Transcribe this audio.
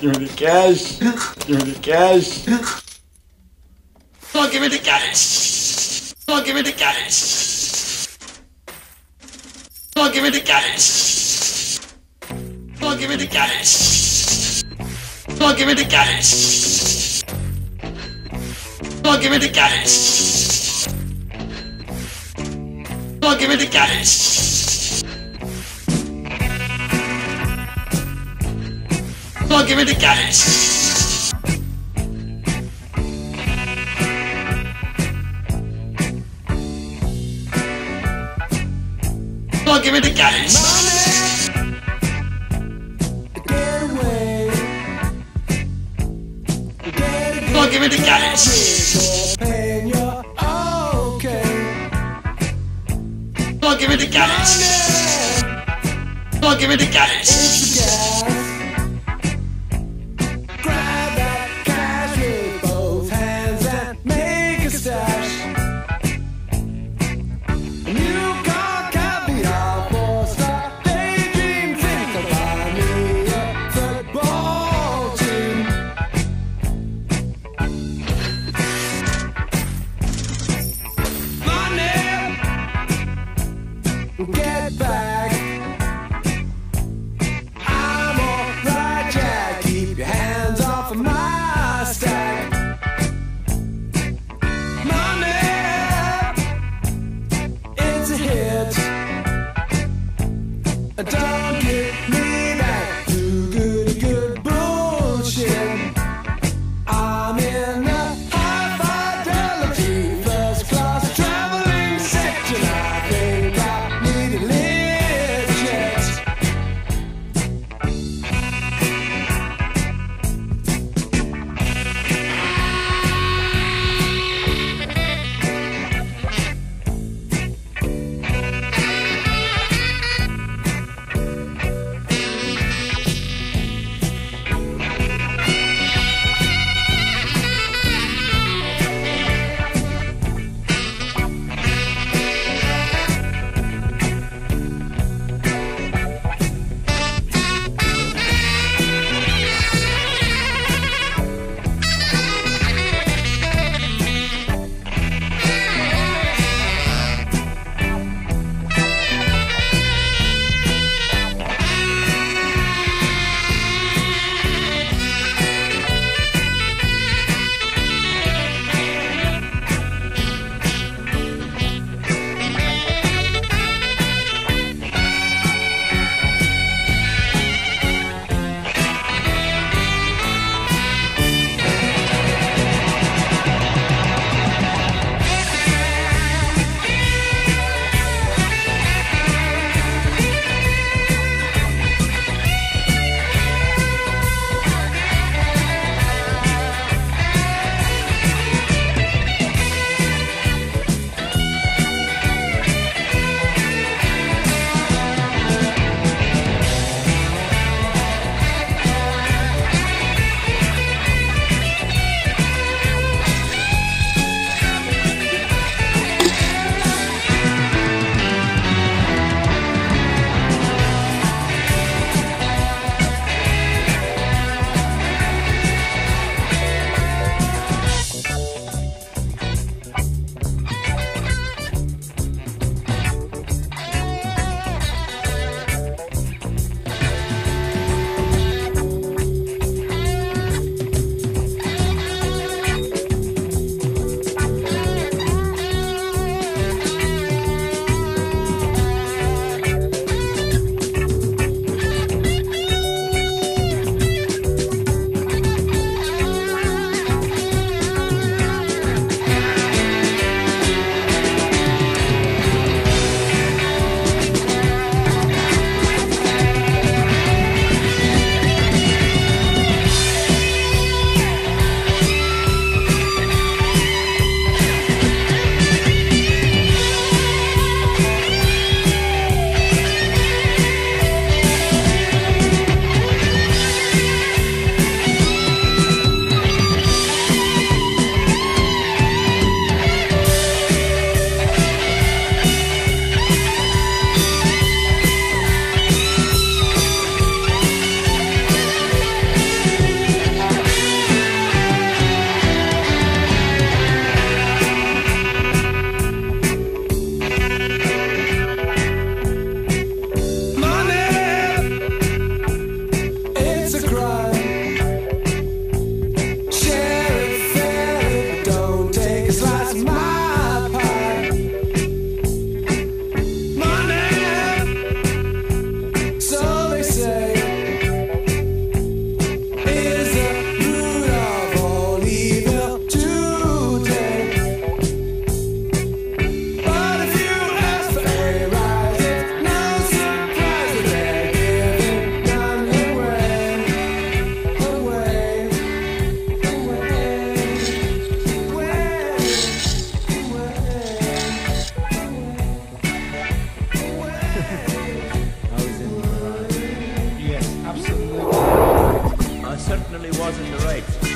Give me the cash. Give me the cash. Oh, give me the cash. Oh, give me the cash. Oh, give me the cash. Oh, give me the cash. Oh, give me the cash. Oh, give me the cash. Oh, give me the cash. Oh, give me the cash. Oh, give me the cash. Get away. Oh, give me the cash. Oh, give me the cash. Oh, give me the cash. Get back. Certainly wasn't the right.